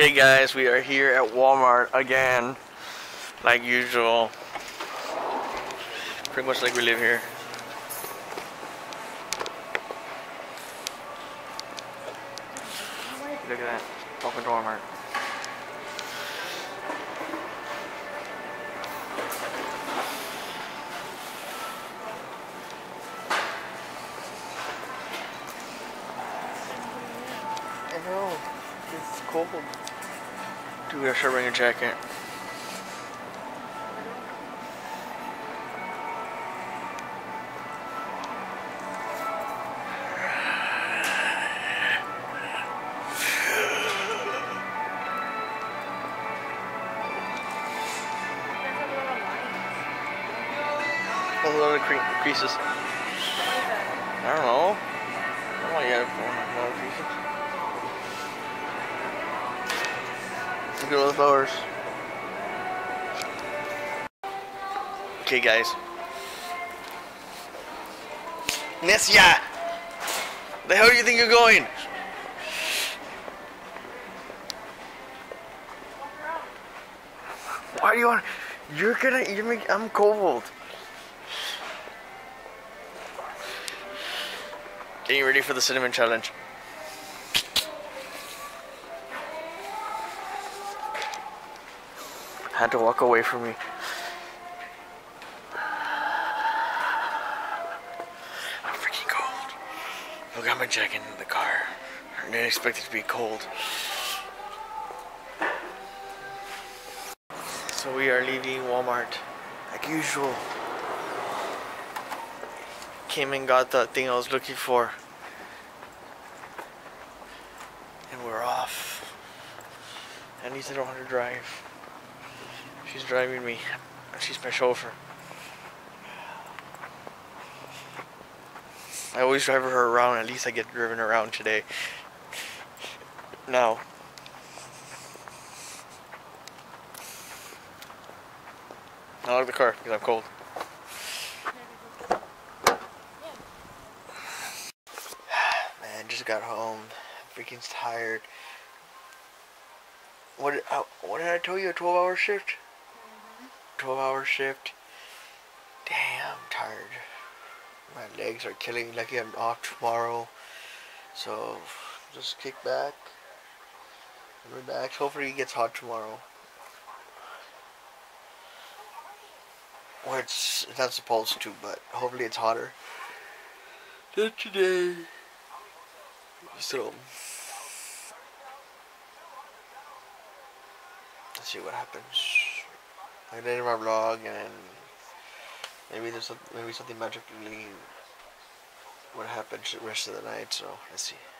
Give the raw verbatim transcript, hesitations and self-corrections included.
Okay guys, we are here at Walmart again, like usual. Pretty much like we live here. Look at that. Welcome to Walmart. Ew, it's cold. Dude, I should bring a jacket. A little cre creases. I don't know. I don't want you to have a lot of creases. Look at all the flowers. Okay, guys. Nessia! The hell do you think you're going? Why do you want? You're gonna. You're make, I'm cold. Getting ready for the cinnamon challenge. Had to walk away from me. I'm freaking cold. I got my jacket in the car. I didn't expect it to be cold. So we are leaving Walmart, like usual. Came and got that thing I was looking for. And we're off. At least I don't want to drive. She's driving me. She's my chauffeur. I always drive her around. At least I get driven around today. Now. I lock the car because I'm cold. Got home, freaking tired. What? Uh, what did I tell you? A twelve-hour shift. Twelve-hour shift. Damn, I'm tired. My legs are killing. Lucky I'm off tomorrow, so just kick back, relax. Hopefully it gets hot tomorrow. Well, it's not supposed to, but hopefully it's hotter than today. So, let's see what happens. I did my vlog, and maybe there's some, maybe something magically would happen the rest of the night. So let's see.